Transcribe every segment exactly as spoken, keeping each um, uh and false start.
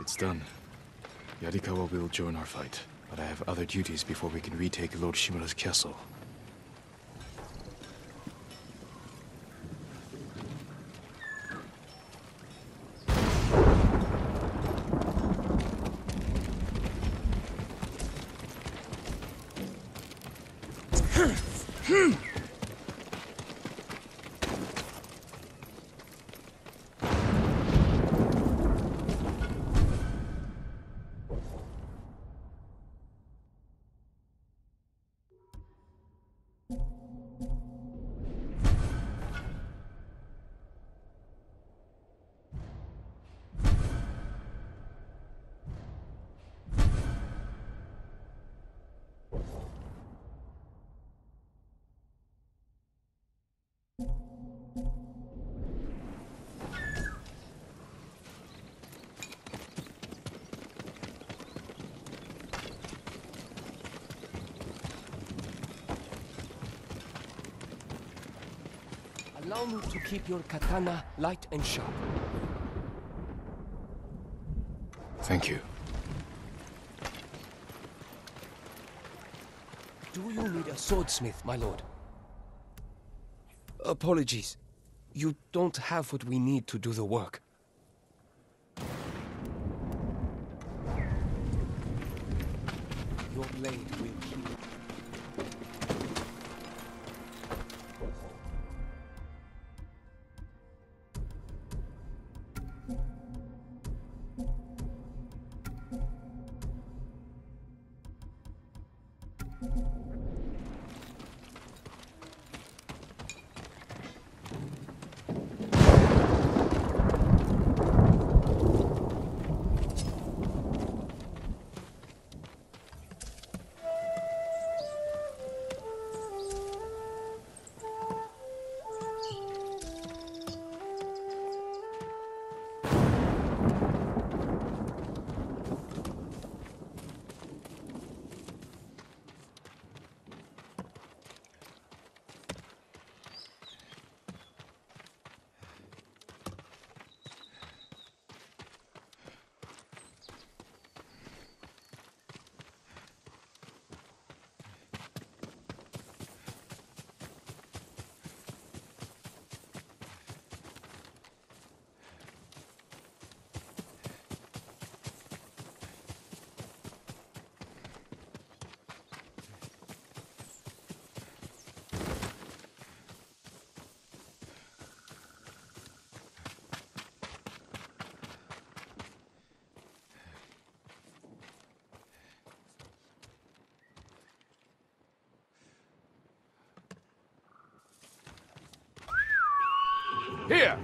It's done. Yarikawa will join our fight, but I have other duties before we can retake Lord Shimura's castle. Allow me to keep your katana light and sharp. Thank you. Do you need a swordsmith, my lord? Apologies. You don't have what we need to do the work. Your blade will heal. Here!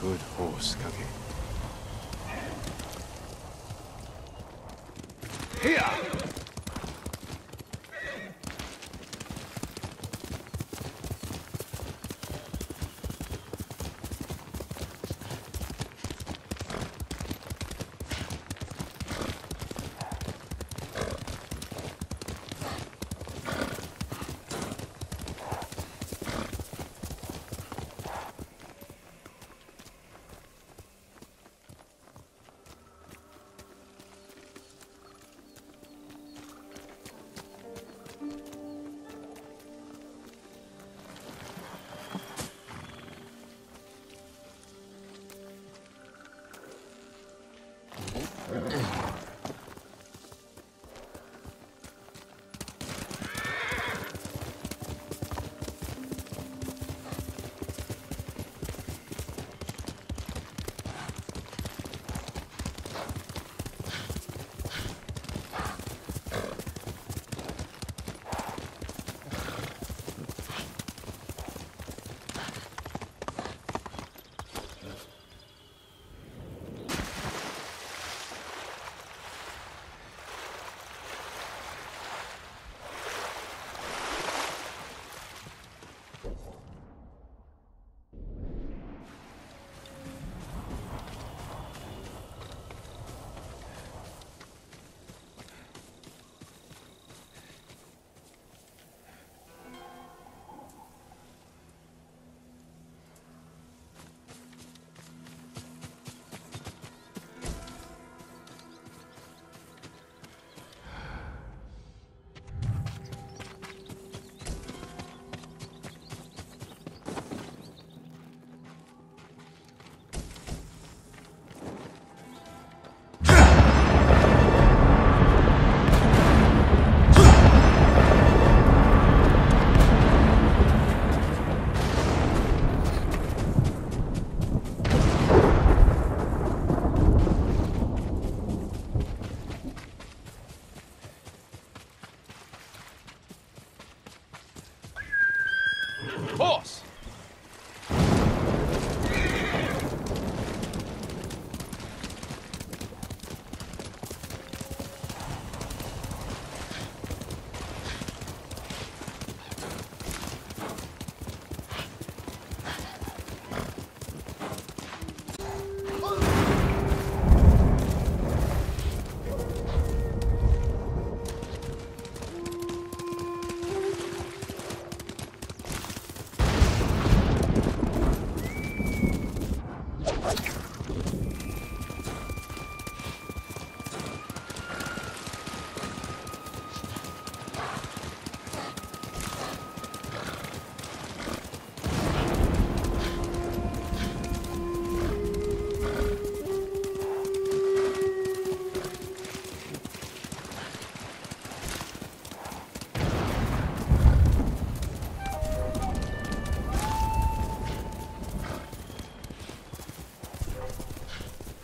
Good horse, Kage. Here!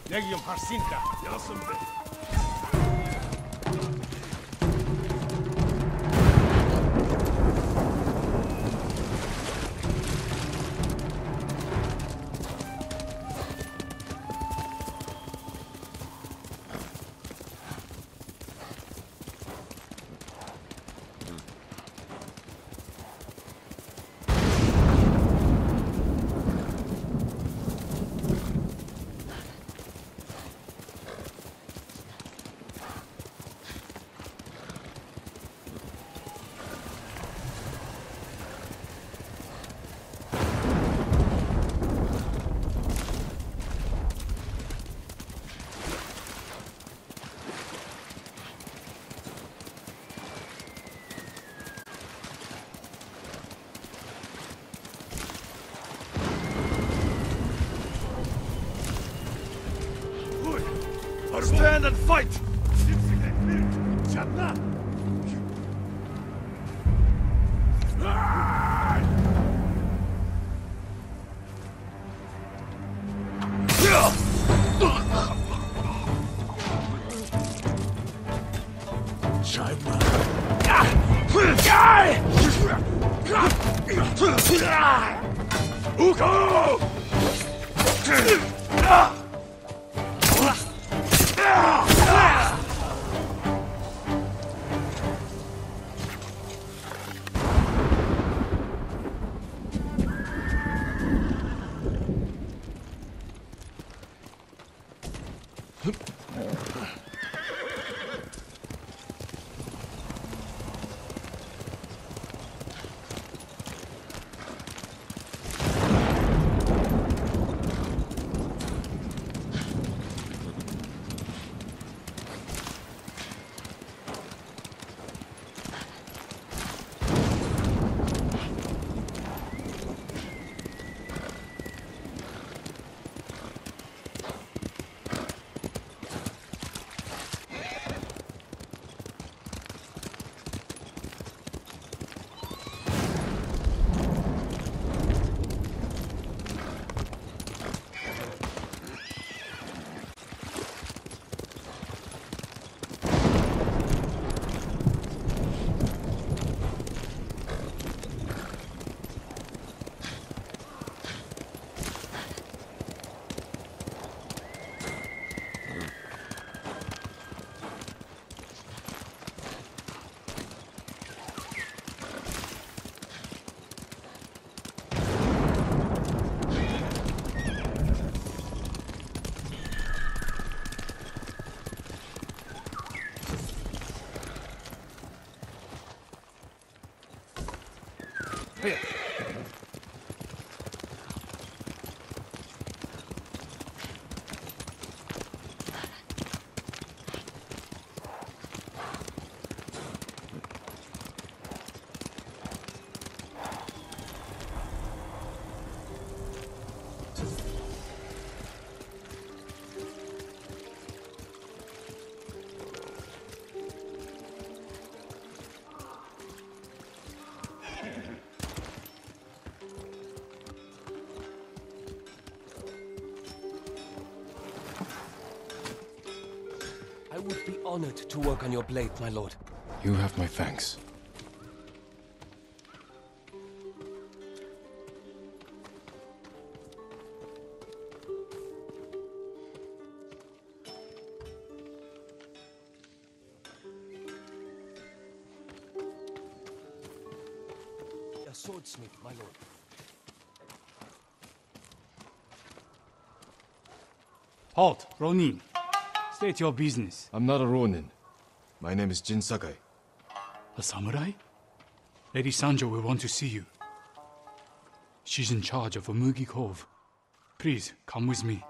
Legium Harsinta, Yasumbe. Stand and fight! Honored to work on your blade, my lord. You have my thanks. A swordsmith, my lord. Halt, Ronin. State your business. I'm not a Ronin. My name is Jin Sakai. A samurai? Lady Sanjo will want to see you. She's in charge of Umugi Cove. Please, come with me.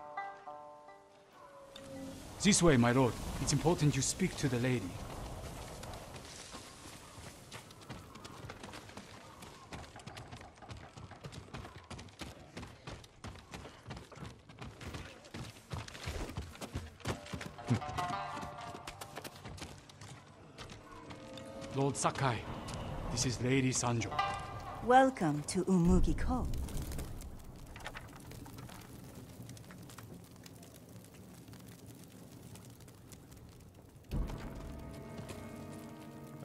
This way, my lord. It's important you speak to the lady. Lord Sakai, this is Lady Sanjo. Welcome to Umugi Cove.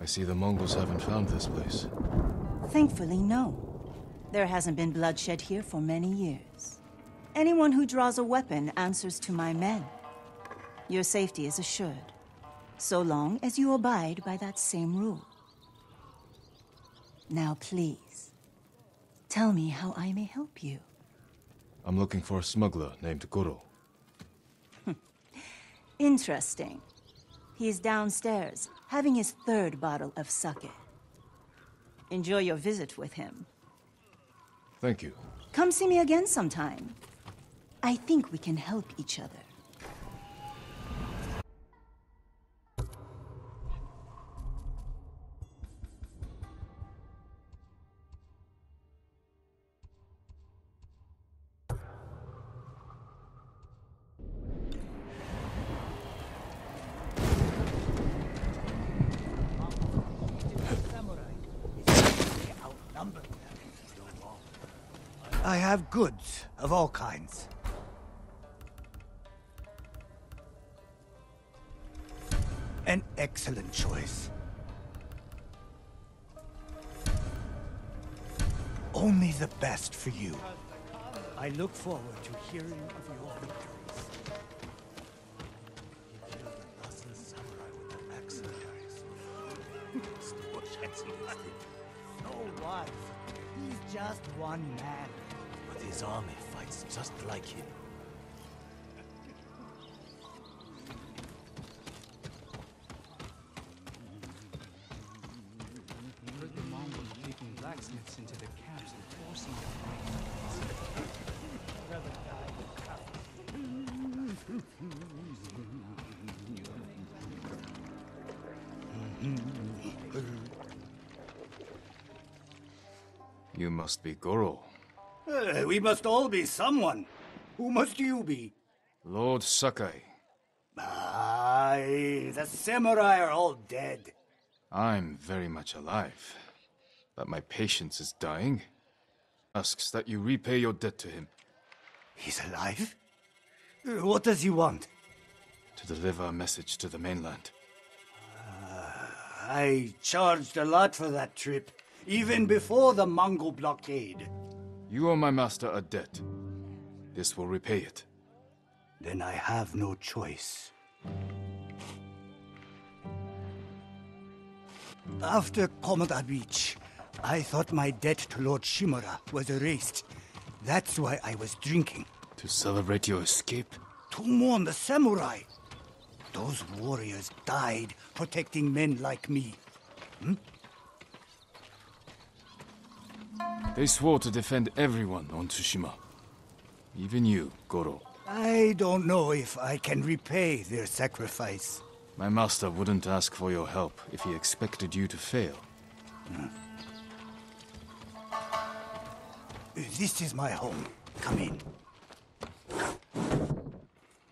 I see the Mongols haven't found this place. Thankfully, no. There hasn't been bloodshed here for many years. Anyone who draws a weapon answers to my men. Your safety is assured, so long as you abide by that same rule. Now, please, tell me how I may help you. I'm looking for a smuggler named Goro. Interesting. He's downstairs, having his third bottle of sake. Enjoy your visit with him. Thank you. Come see me again sometime. I think we can help each other. I have goods of all kinds. An excellent choice. Only the best for you. I look forward to hearing of your victories. You killed the lossless samurai with an axe and carries. No wife. He's just one man. His army fights just like him. I heard the Mongols taking blacksmiths into the camps and forcing them to make weapons. Rather die with cowards. You must be Goro. Uh, we must all be someone. Who must you be? Lord Sakai. Aye, the samurai are all dead. I'm very much alive, but my patience is dying. Asks that you repay your debt to him. He's alive? Uh, what does he want? To deliver a message to the mainland. Uh, I charged a lot for that trip, even before the Mongol blockade. You owe my master a debt. This will repay it. Then I have no choice. After Komoda Beach, I thought my debt to Lord Shimura was erased. That's why I was drinking. To celebrate your escape? To mourn the samurai. Those warriors died protecting men like me. Hmm? They swore to defend everyone on Tsushima. Even you, Goro. I don't know if I can repay their sacrifice. My master wouldn't ask for your help if he expected you to fail. Hmm. This is my home. Come in.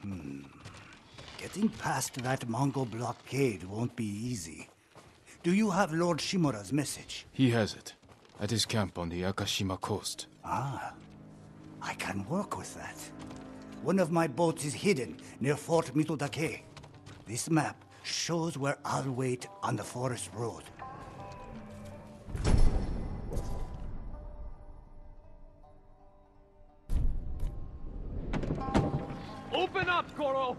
Hmm. Getting past that Mongol blockade won't be easy. Do you have Lord Shimura's message? He has it. At his camp on the Akashima Coast. Ah, I can work with that. One of my boats is hidden near Fort Mitodake. This map shows where I'll wait on the forest road. Open up, Goro!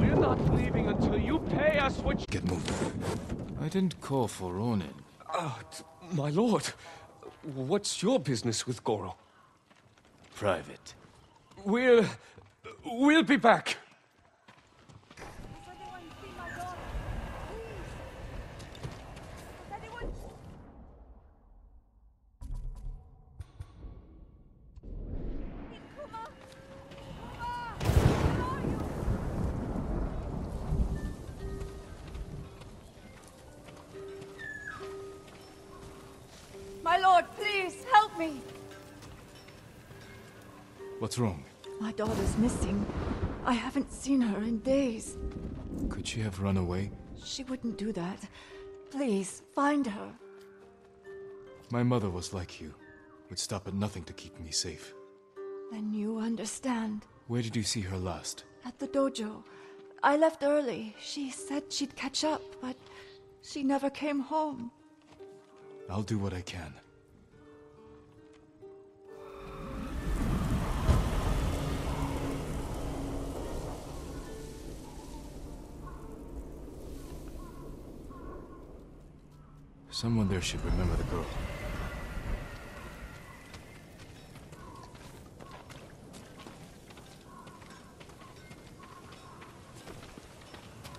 We're not leaving until you pay us what you... Get moving. I didn't call for Ronin. Oh, my lord! What's your business with Goro? Private. We'll... we'll be back! What's wrong? My daughter's missing. I haven't seen her in days. Could she have run away? She wouldn't do that. Please, find her. My mother was like you. Would stop at nothing to keep me safe. Then you understand. Where did you see her last? At the dojo. I left early. She said she'd catch up, but She never came home. I'll do what I can. Someone there should remember the girl.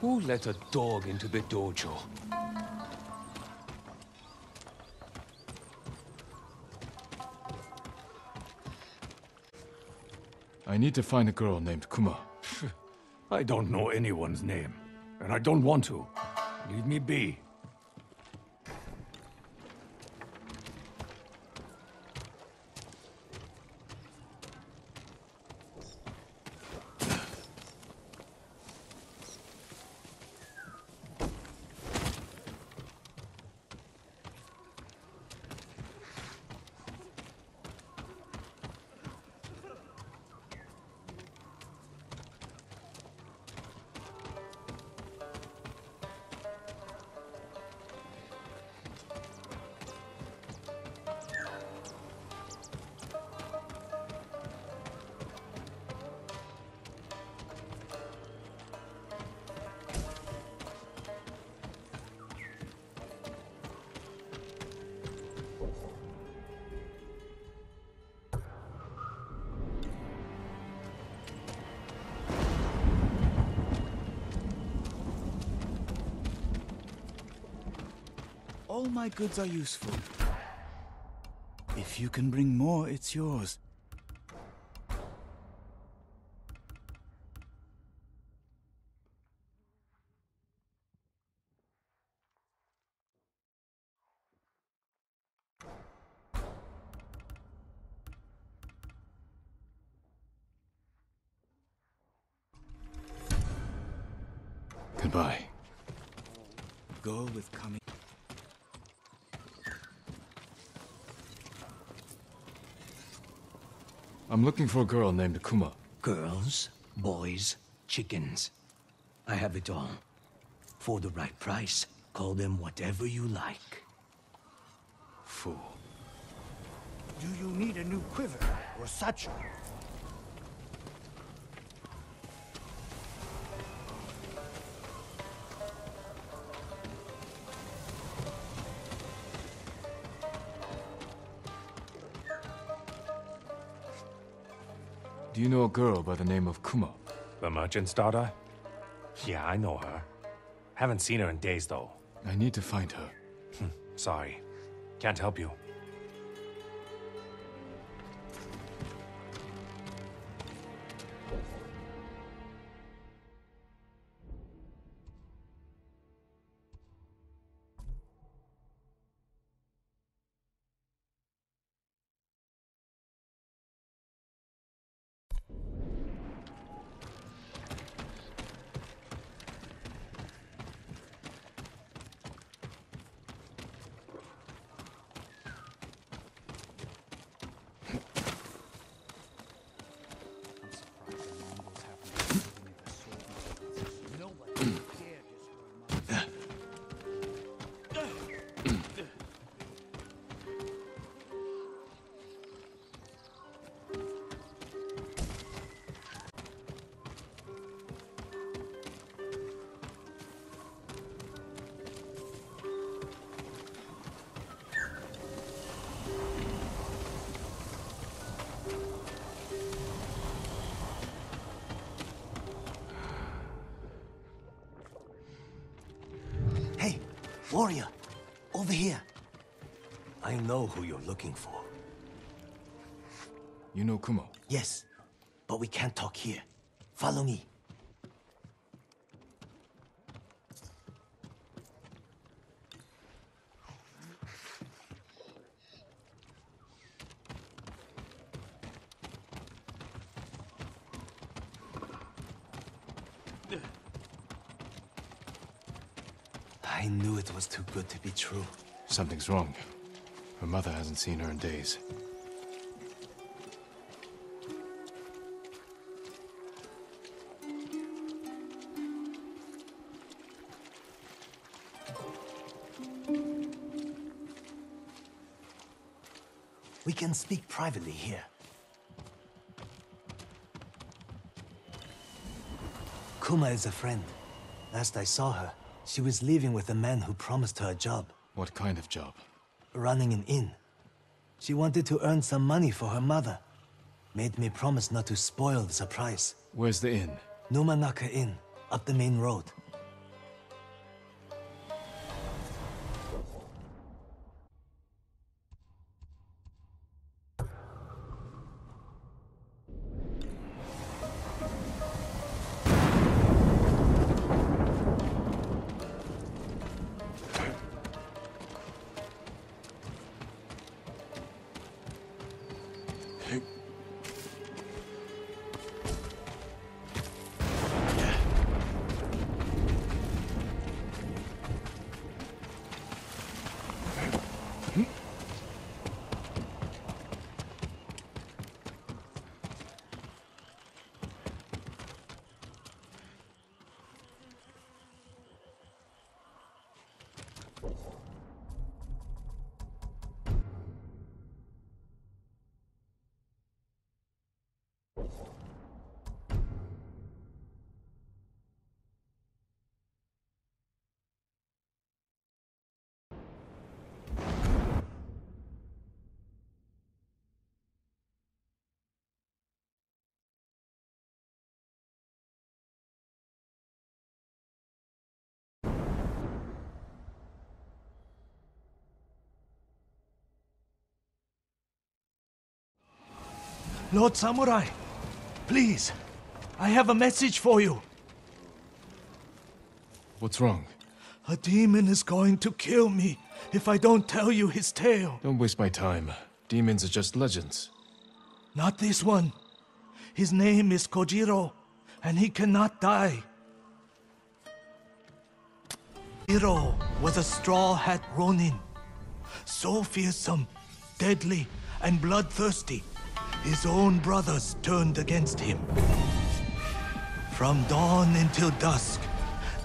Who let a dog into the dojo? I need to find a girl named Kuma. I don't know anyone's name, and I don't want to. Leave me be. All my goods are useful. If you can bring more, it's yours. Goodbye. Go with coming. I'm looking for a girl named Kuma. Girls, boys, chickens. I have it all. For the right price, call them whatever you like. Fool. Do you need a new quiver or satchel? Do you know a girl by the name of Kuma? The merchant's daughter? Yeah, I know her. Haven't seen her in days, though. I need to find her. Sorry. Can't help you. Warrior, over here. I know who you're looking for. You know Kumo? Yes, but we can't talk here. Follow me. Good to be true. Something's wrong. Her mother hasn't seen her in days. We can speak privately here. Kuma is a friend. Last I saw her, she was leaving with a man who promised her a job. What kind of job? Running an inn. She wanted to earn some money for her mother. Made me promise not to spoil the surprise. Where's the inn? Numanaka Inn, up the main road. Lord Samurai, please, I have a message for you. What's wrong? A demon is going to kill me if I don't tell you his tale. Don't waste my time. Demons are just legends. Not this one. His name is Kojiro, and he cannot die. Jiro was a straw hat ronin. So fearsome, deadly, and bloodthirsty. His own brothers turned against him. From dawn until dusk,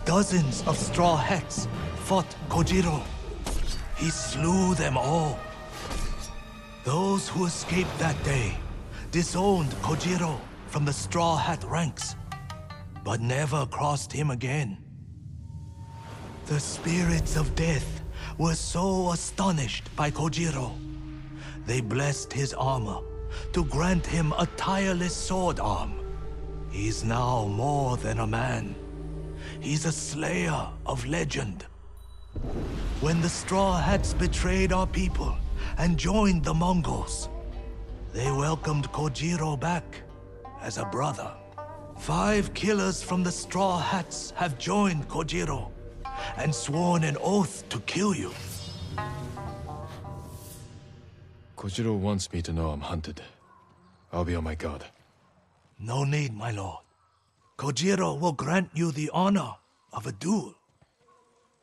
dozens of straw hats fought Kojiro. He slew them all. Those who escaped that day disowned Kojiro from the straw hat ranks, but never crossed him again. The spirits of death were so astonished by Kojiro, they blessed his armor to grant him a tireless sword arm. He's now more than a man. He's a slayer of legend. When the Straw Hats betrayed our people and joined the Mongols, they welcomed Kojiro back as a brother. Five killers from the Straw Hats have joined Kojiro and sworn an oath to kill you. Kojiro wants me to know I'm hunted. I'll be on my guard. No need, my lord. Kojiro will grant you the honor of a duel.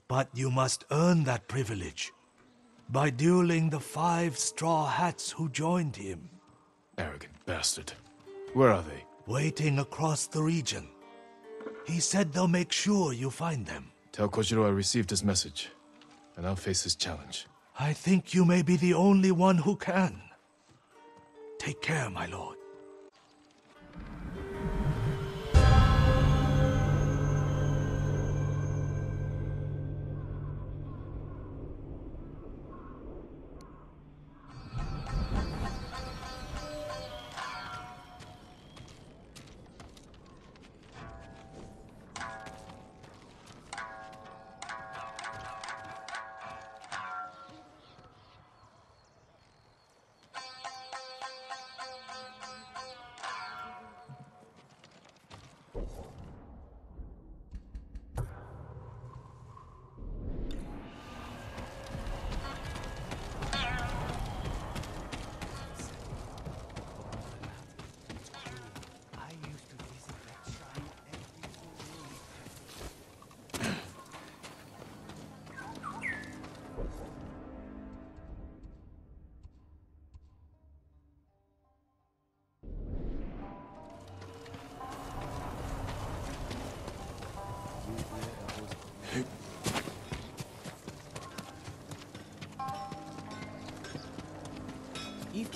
But you must earn that privilege by dueling the five straw hats who joined him. Arrogant bastard. Where are they? Waiting across the region. He said they'll make sure you find them. Tell Kojiro I received his message, and I'll face his challenge. I think you may be the only one who can. Take care, my lord.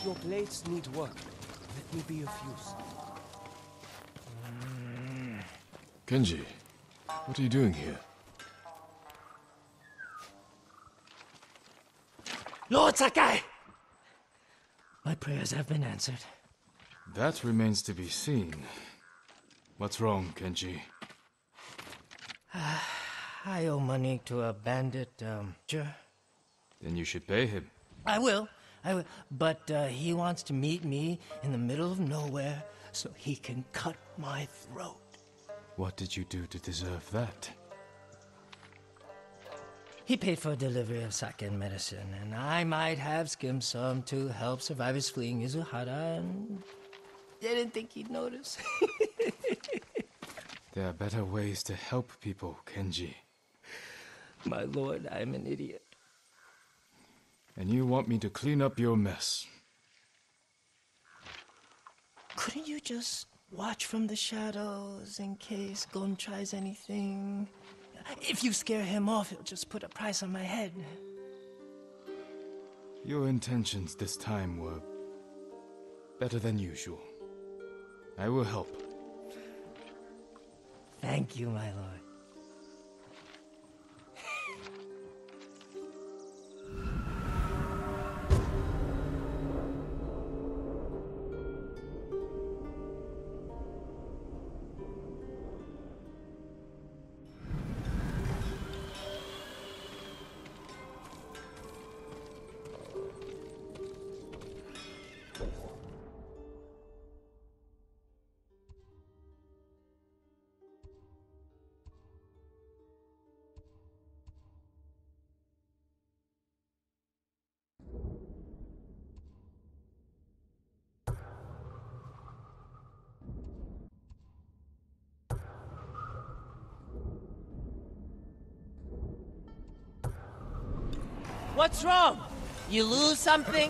Your blades need work. Let me be of use. Kenji, what are you doing here? Lord Sakai! My prayers have been answered. That remains to be seen. What's wrong, Kenji? Uh, I owe money to a bandit, um... Sure. Then you should pay him. I will. I will. But uh, he wants to meet me in the middle of nowhere so he can cut my throat. What did you do to deserve that? He paid for delivery of sake and medicine, and I might have skimmed some to help survivors fleeing Izuhara, and didn't think he'd notice. There are better ways to help people, Kenji. My lord, I'm an idiot. And you want me to clean up your mess? Couldn't you just... watch from the shadows in case Gon tries anything. If you scare him off, he'll just put a price on my head. Your intentions this time were better than usual. I will help. Thank you, my lord. What's wrong? You lose something?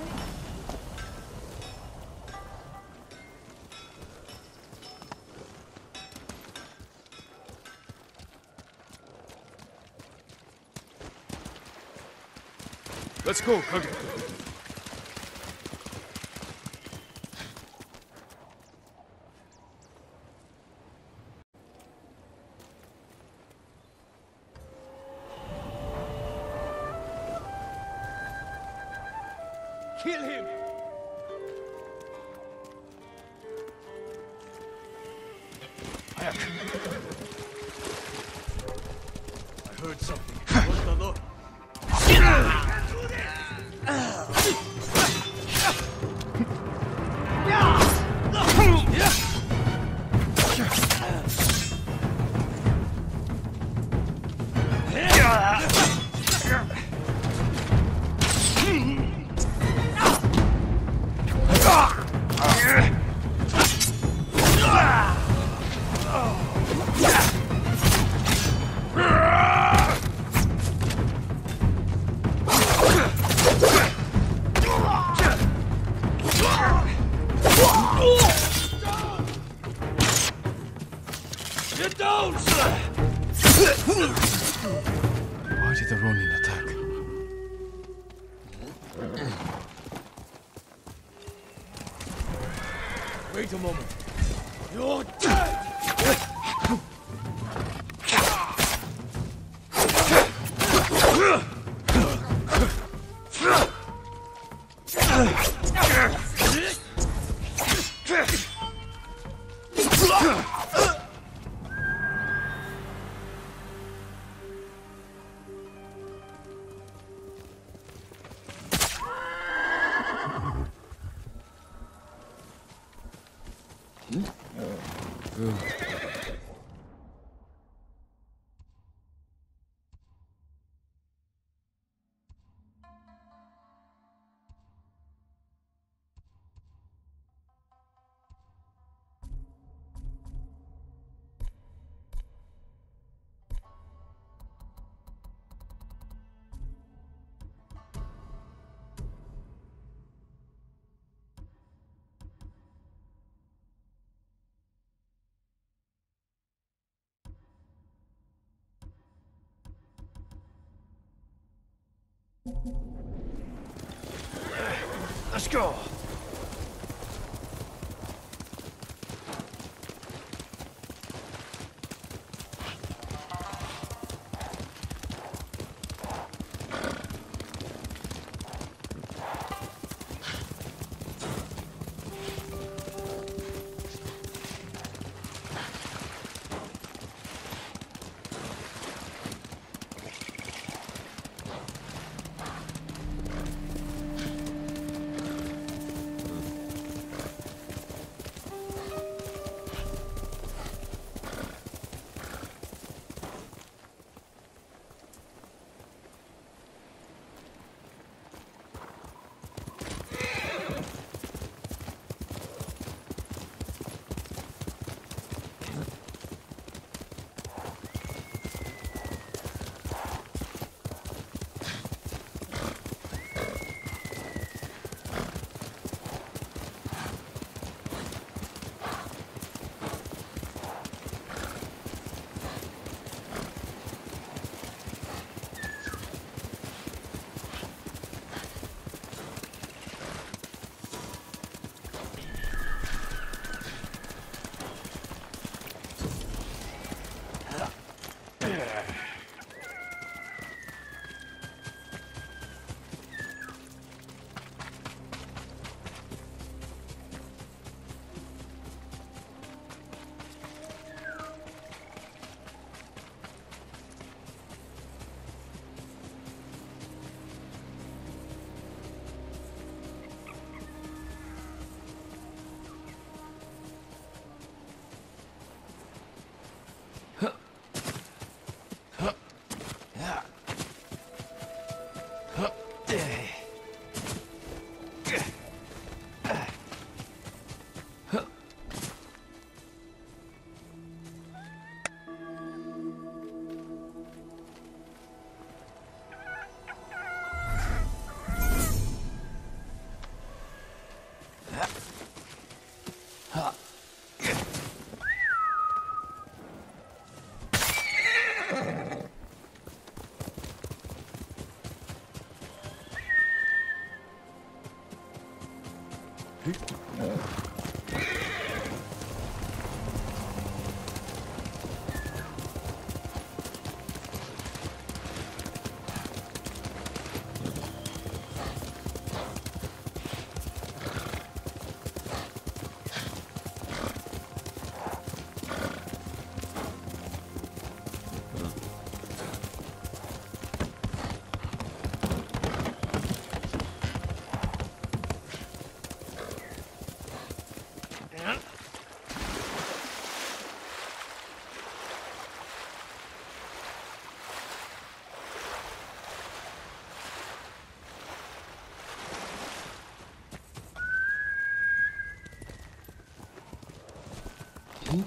Let's go, Kage. Let's go! Ooh.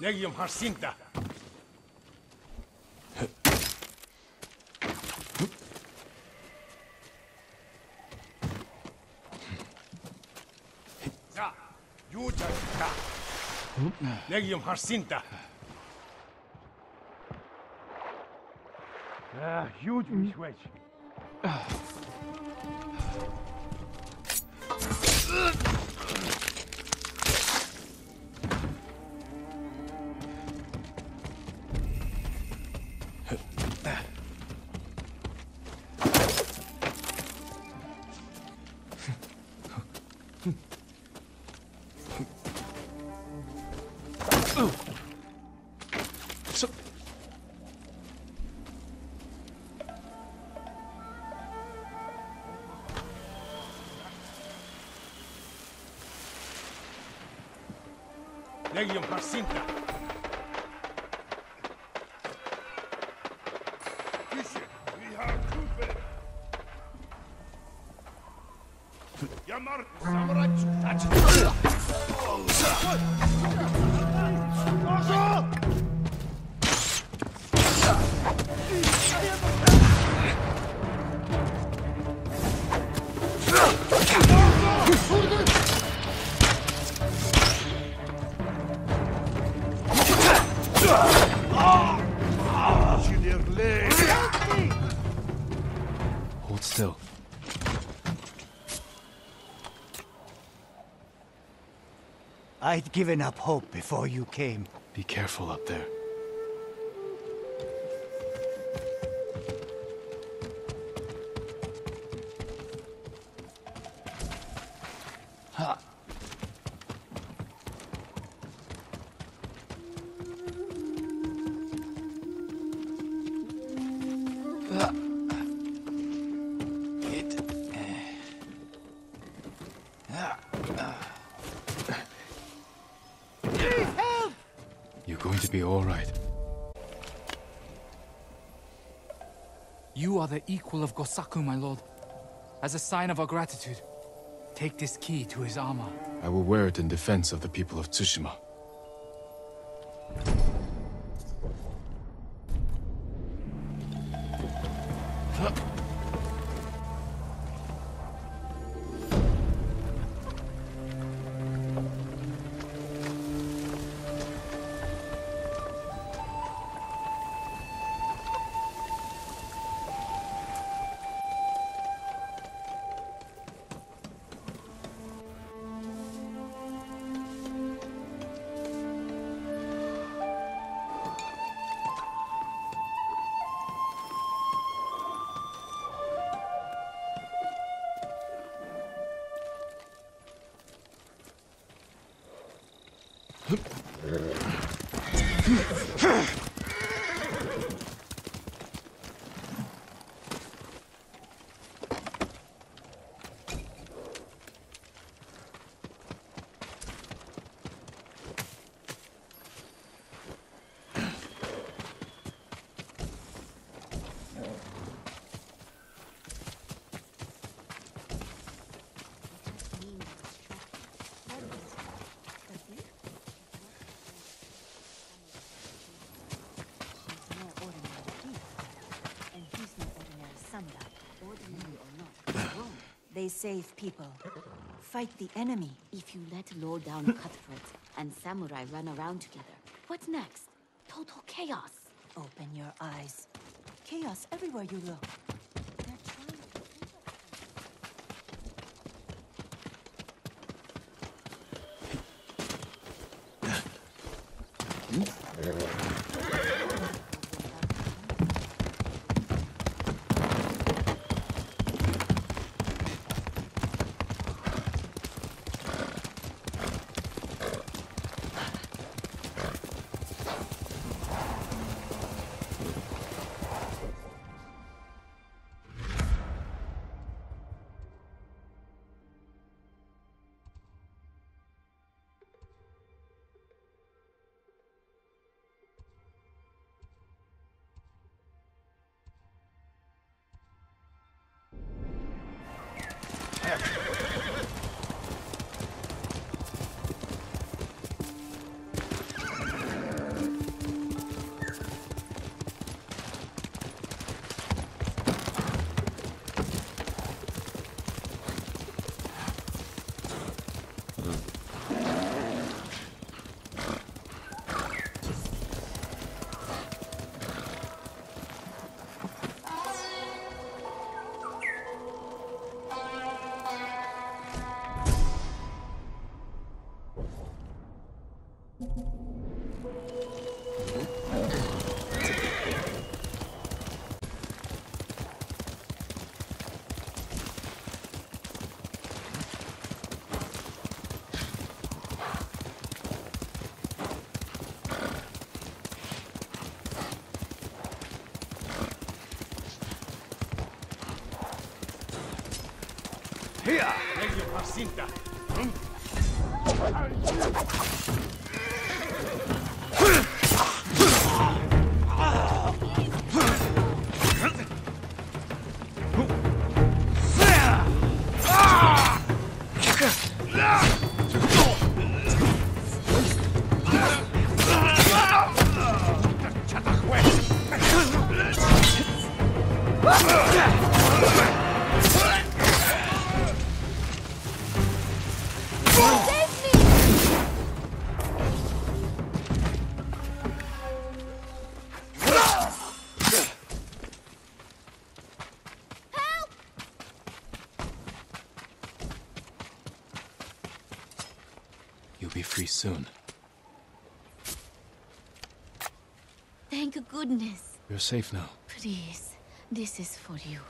Negium Harsinta. Da, Yuja da. Negium Harsinta. Ah, huge switch. Legion Harsinta. Fisher, we have two bed. Yamar, Samurai, touch. I'd given up hope before you came. Be careful up there. Of Gosaku, my lord. As a sign of our gratitude, take this key to his armor. I will wear it in defense of the people of Tsushima. Yes. They save people. Fight the enemy. If you let low-down cutthroats and samurai run around together, what's next? Total chaos. Open your eyes. Chaos everywhere you look. Cinta. Soon. Thank goodness. You're safe now. Please, this is for you.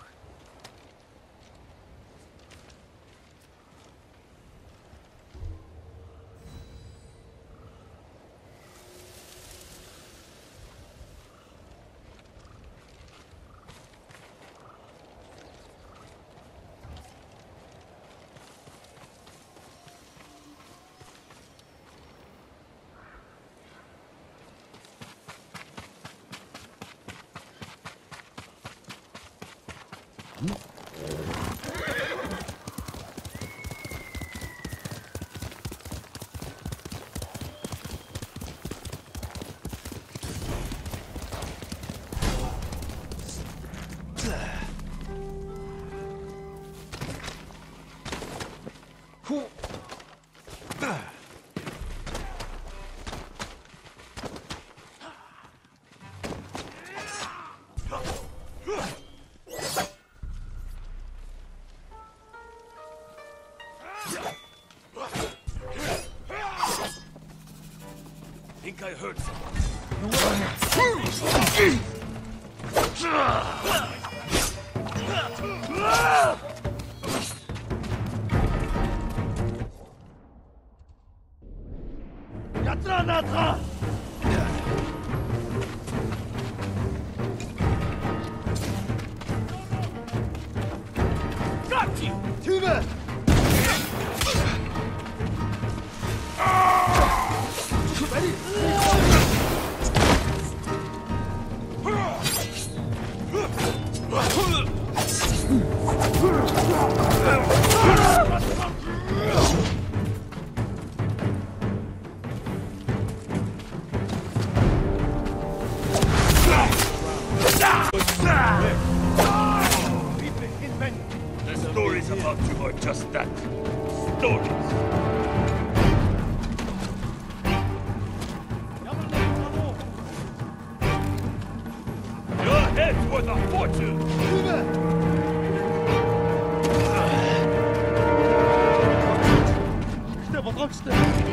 I heard someone. This is Stories about you are just that. Stories. It's worth a fortune! Step up, up, step up.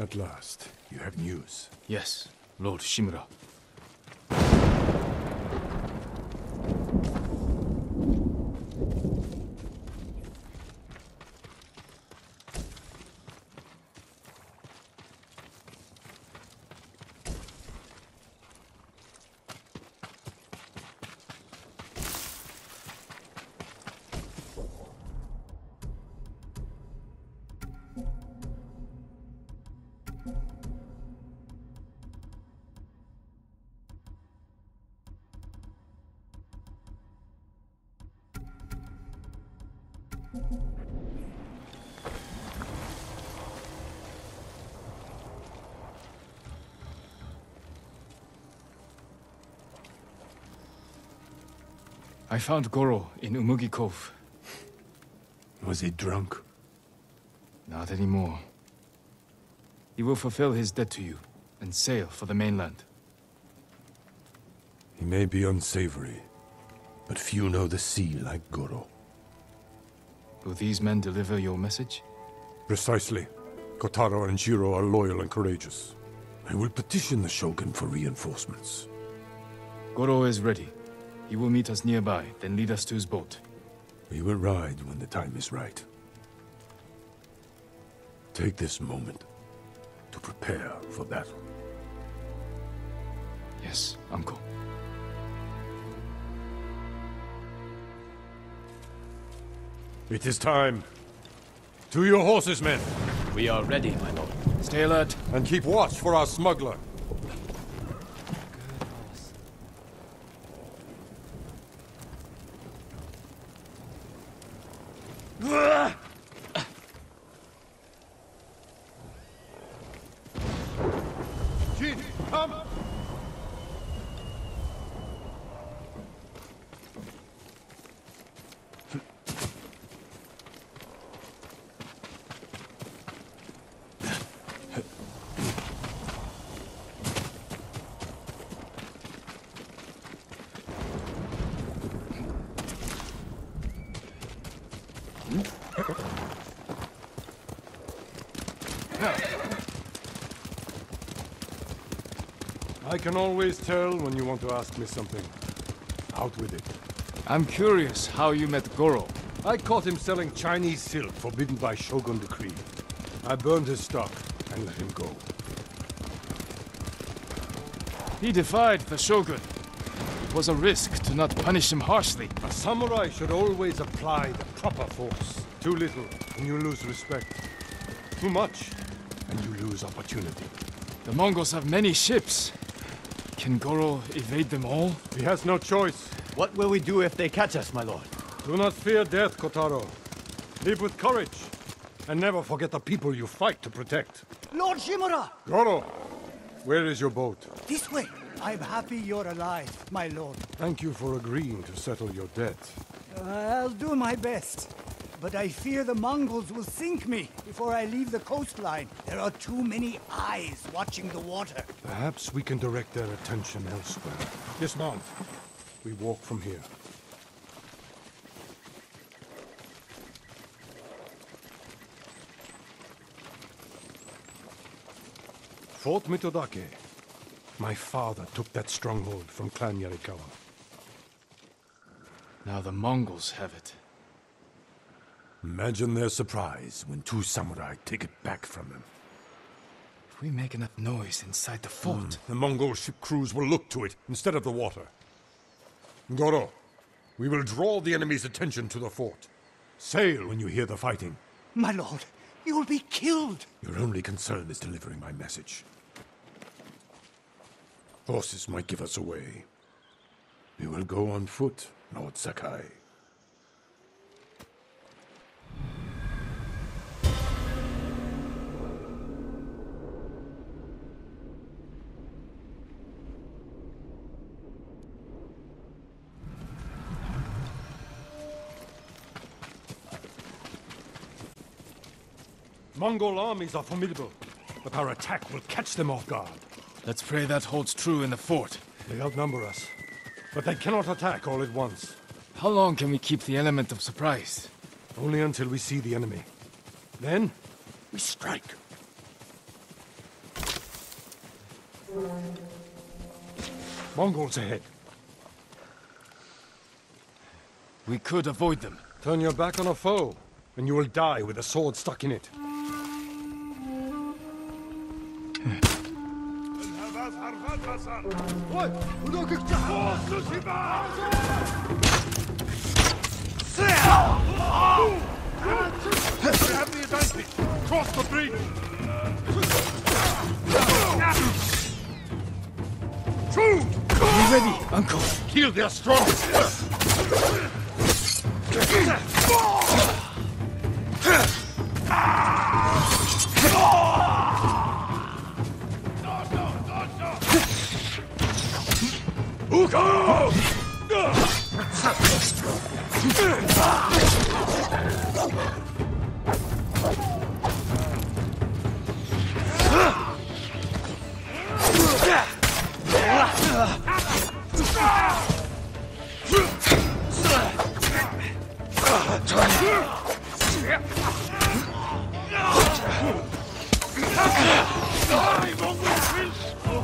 At last, you have news. Yes, Lord Shimura. I found Goro in Umugi Cove. Was he drunk? Not anymore. He will fulfill his debt to you and sail for the mainland. He may be unsavory, but few know the sea like Goro. Will these men deliver your message? Precisely. Kotaro and Jiro are loyal and courageous. I will petition the Shogun for reinforcements. Goro is ready. He will meet us nearby, then lead us to his boat. We will ride when the time is right. Take this moment to prepare for battle. Yes, uncle. It is time. To your horses, men. We are ready, my lord. Stay alert. And keep watch for our smuggler. I can always tell when you want to ask me something. Out with it. I'm curious how you met Goro. I caught him selling Chinese silk forbidden by Shogun decree. I burned his stock and let him go. He defied the Shogun. It was a risk to not punish him harshly. A samurai should always apply the proper force. Too little, and you lose respect. Too much, and you lose opportunity. The Mongols have many ships. Can Goro evade them all? He has no choice. What will we do if they catch us, my lord? Do not fear death, Kotaro. Live with courage, and never forget the people you fight to protect. Lord Shimura! Goro, where is your boat? This way. I'm happy you're alive, my lord. Thank you for agreeing to settle your debt. Uh, I'll do my best. But I fear the Mongols will sink me before I leave the coastline. There are too many eyes watching the water. Perhaps we can direct their attention elsewhere. Dismount. We walk from here. Fort Mitodake. My father took that stronghold from Clan Yarikawa. Now the Mongols have it. Imagine their surprise when two samurai take it back from them. If we make enough noise inside the fort... Mm. The Mongol ship crews will look to it instead of the water. Goro, we will draw the enemy's attention to the fort. Sail when you hear the fighting. My lord, you will be killed. Your only concern is delivering my message. Horses might give us away. We will go on foot, Lord Sakai. Mongol armies are formidable, but our attack will catch them off guard. Let's pray that holds true in the fort. They outnumber us, but they cannot attack all at once. How long can we keep the element of surprise? Only until we see the enemy. Then, we strike. Mongols ahead. We could avoid them. Turn your back on a foe, and you will die with a sword stuck in it. What? We have the advantage! Cross the bridge! True! Be ready, uncle! Kill their strong! Go!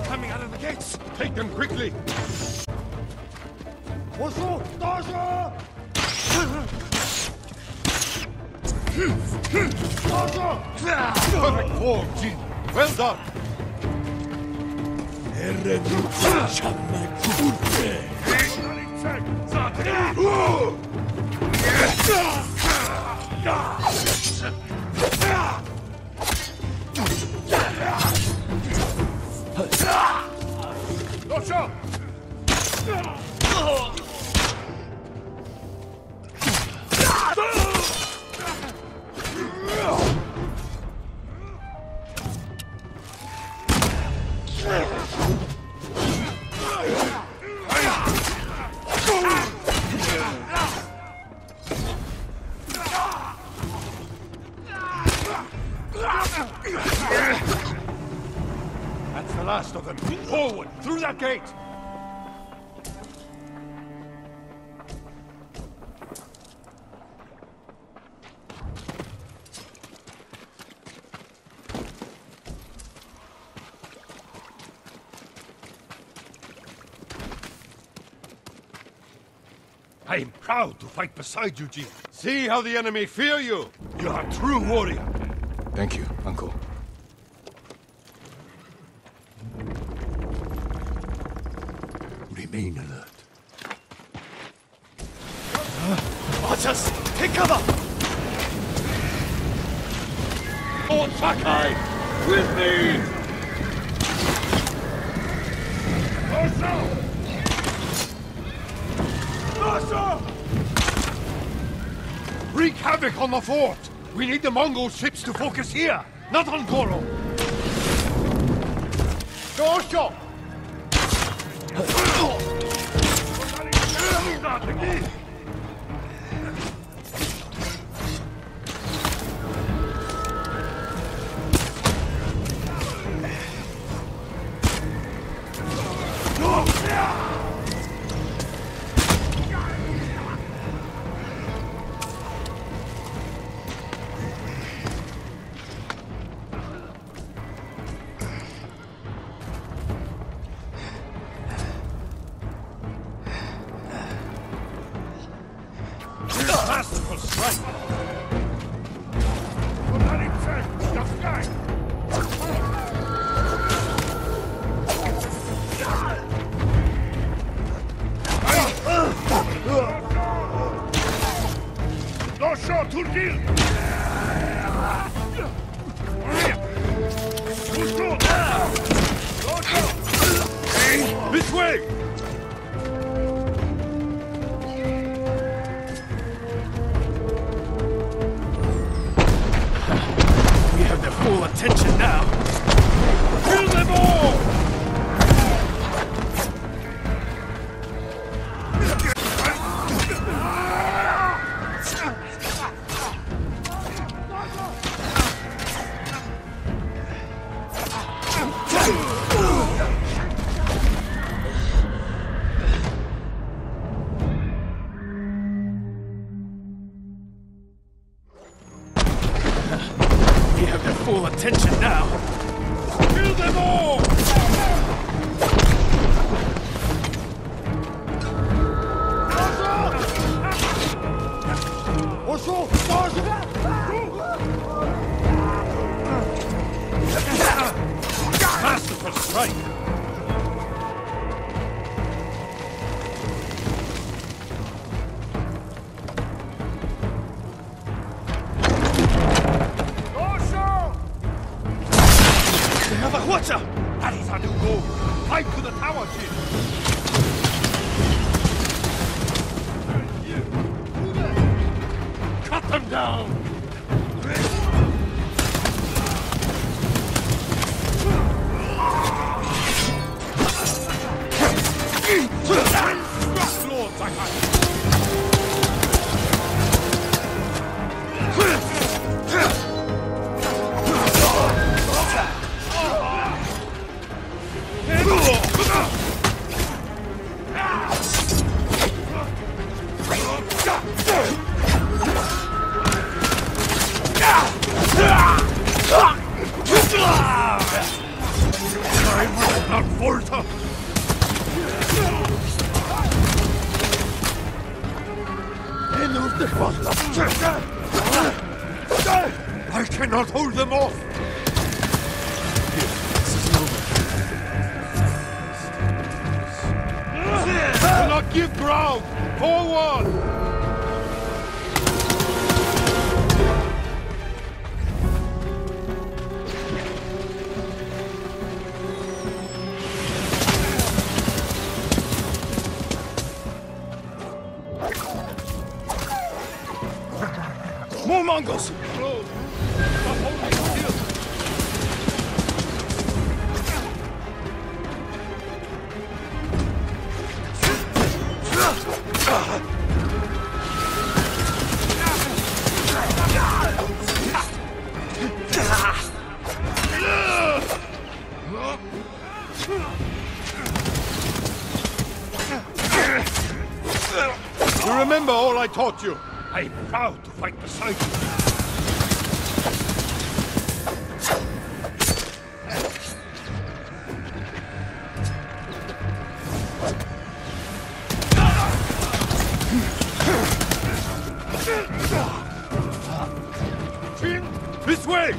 Coming out of the gates! Take them quickly! Perfect form, Jin. Well done. Gate. I am proud to fight beside you, Jin. See how the enemy fear you! You are a true warrior! Thank you, Uncle. Remain alert. Archers, take cover! Lord Sakai, with me! Marshal! Marshal! Wreak havoc on the fort! We need the Mongol ships to focus here, not on Goro! Gosho! I taught you. I am proud to fight beside you. This way!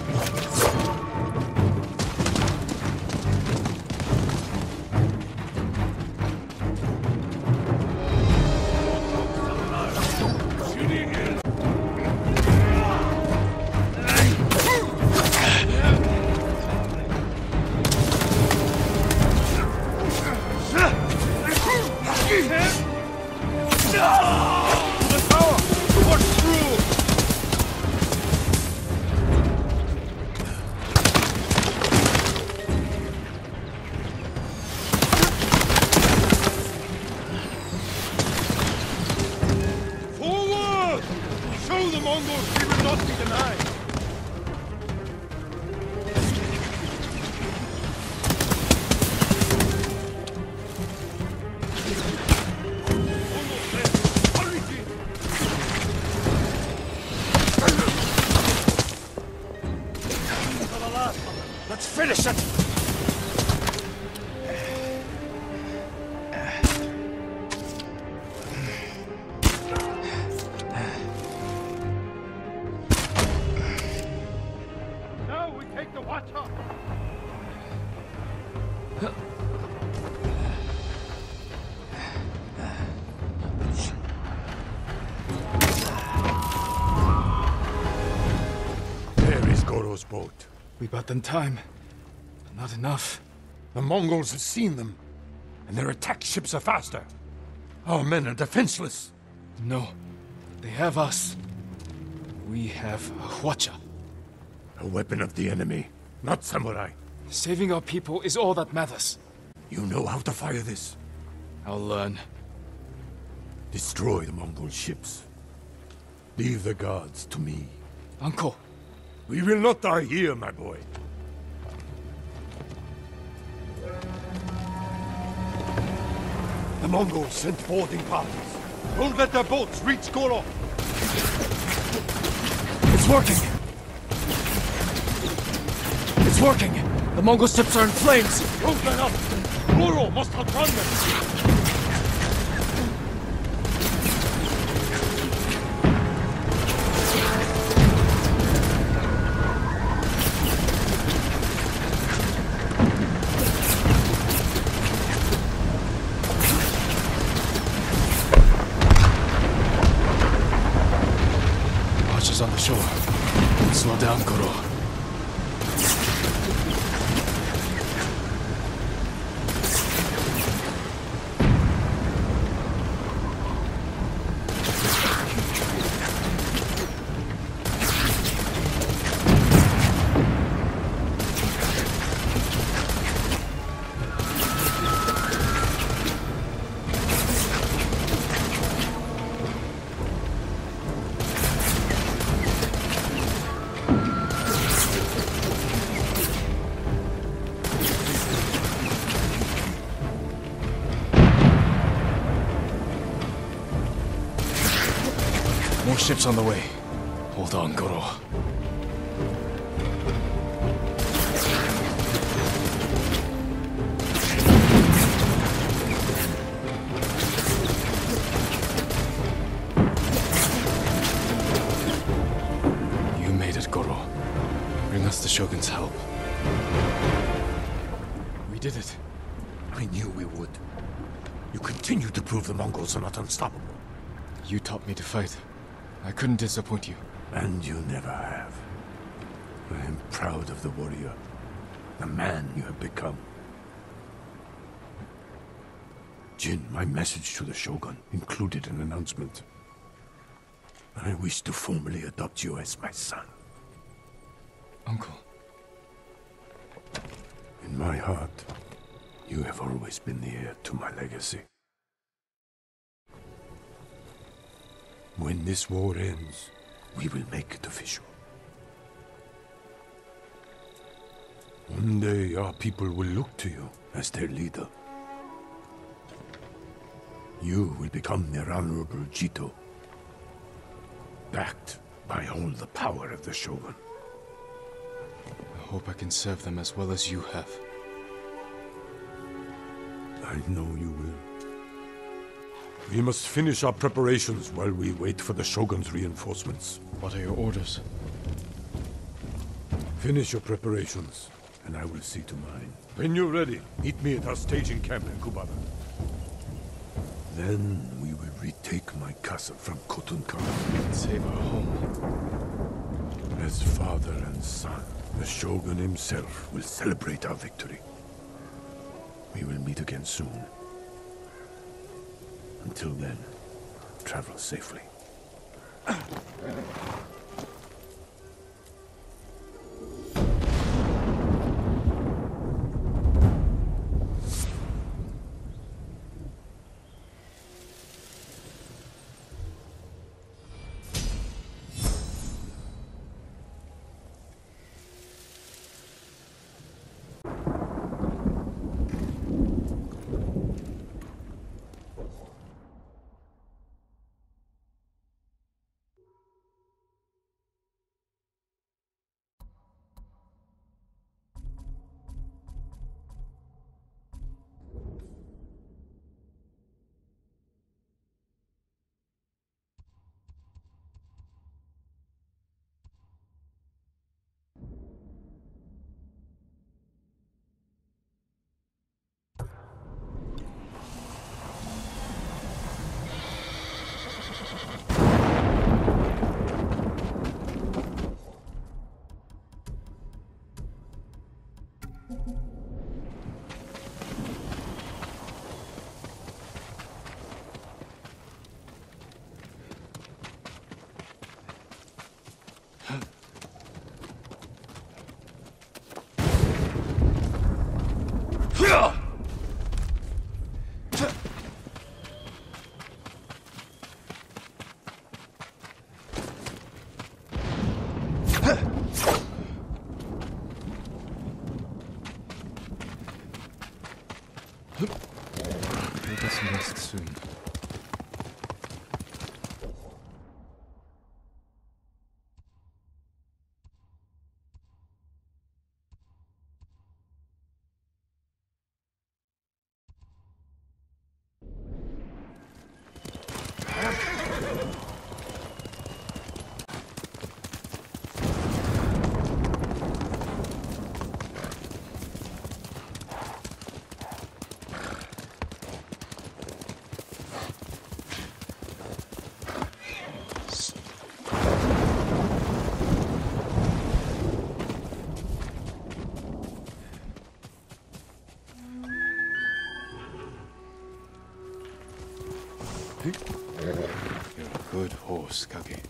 Boat. We bought them time, but not enough. The Mongols have seen them, and their attack ships are faster. Our men are defenseless. No, they have us. We have a hwacha. A weapon of the enemy, not samurai. Saving our people is all that matters. You know how to fire this. I'll learn. Destroy the Mongol ships. Leave the guards to me. Uncle. We will not die here, my boy. The Mongols sent boarding parties. Don't let their boats reach Goro. It's working. It's working. The Mongol ships are in flames. Don't let up. Goro must outrun them. Slow down, Goro. Ship's on the way. Hold on, Goro. You made it, Goro. Bring us the Shogun's help. We did it. I knew we would. You continue to prove the Mongols are not unstoppable. You taught me to fight. I couldn't disappoint you. And you never have. I am proud of the warrior, the man you have become. Jin, my message to the Shogun included an announcement. I wish to formally adopt you as my son. Uncle. In my heart, you have always been the heir to my legacy. When this war ends, we will make it official. One day our people will look to you as their leader. You will become their honorable Jito, backed by all the power of the Shogun. I hope I can serve them as well as you have. I know you will. We must finish our preparations while we wait for the Shogun's reinforcements. What are your orders? Finish your preparations, and I will see to mine. When you're ready, meet me at our staging camp in Kubada. Then we will retake my castle from Kotunkar and save our home. As father and son, the Shogun himself will celebrate our victory. We will meet again soon. Until then, travel safely. Kage.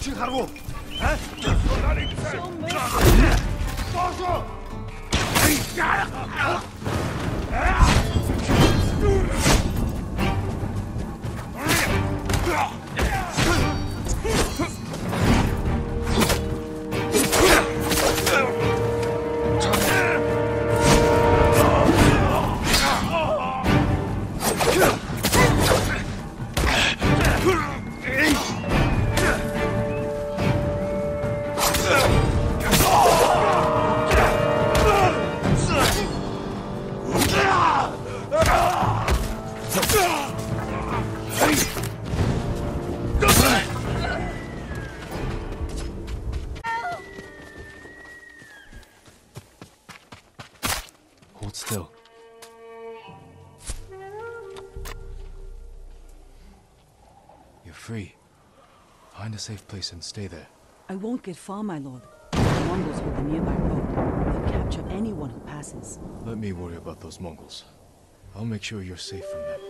Jiro! Safe place and stay there. I won't get far, my lord. The Mongols hold the nearby road. They'll capture anyone who passes. Let me worry about those Mongols. I'll make sure you're safe from them.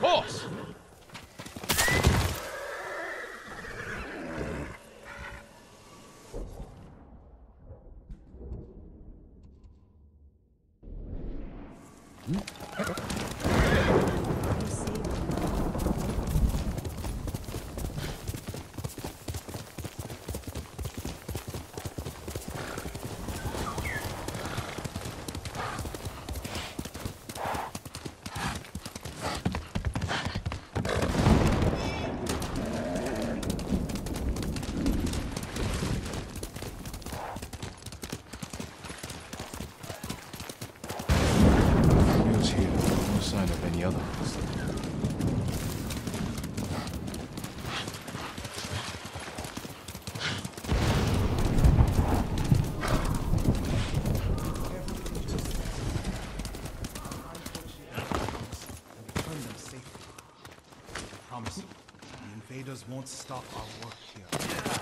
Horse! Won't stop our work here.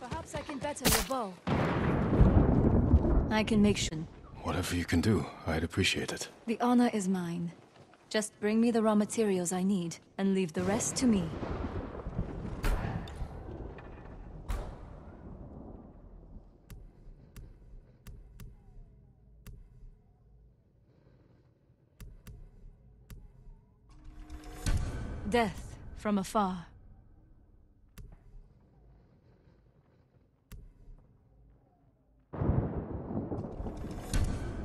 Perhaps I can better your bow. I can make sure. Whatever you can do, I'd appreciate it. The honor is mine. Just bring me the raw materials I need, and leave the rest to me. Death from afar.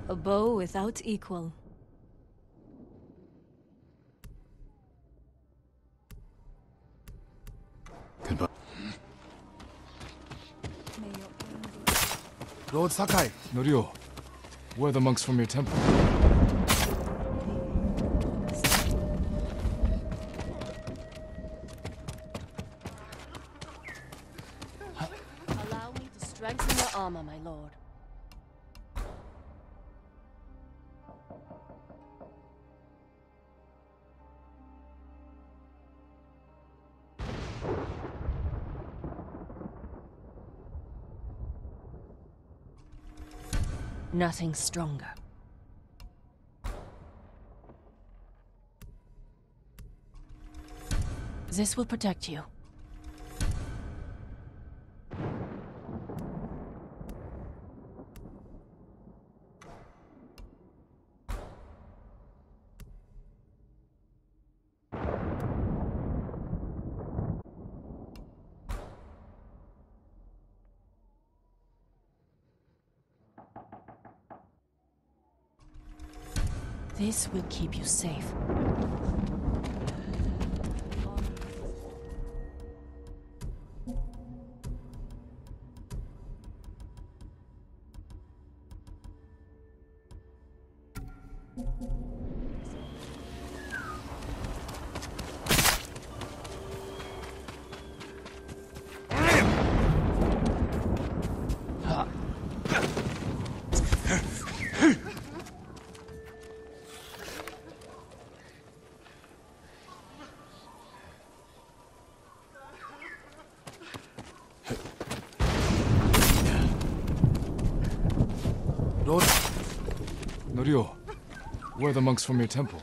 A bow without equal. Goodbye. Lord Sakai! Norio, where are the monks from your temple? My lord. Nothing stronger. This will protect you. This will keep you safe. Where are the monks from your temple?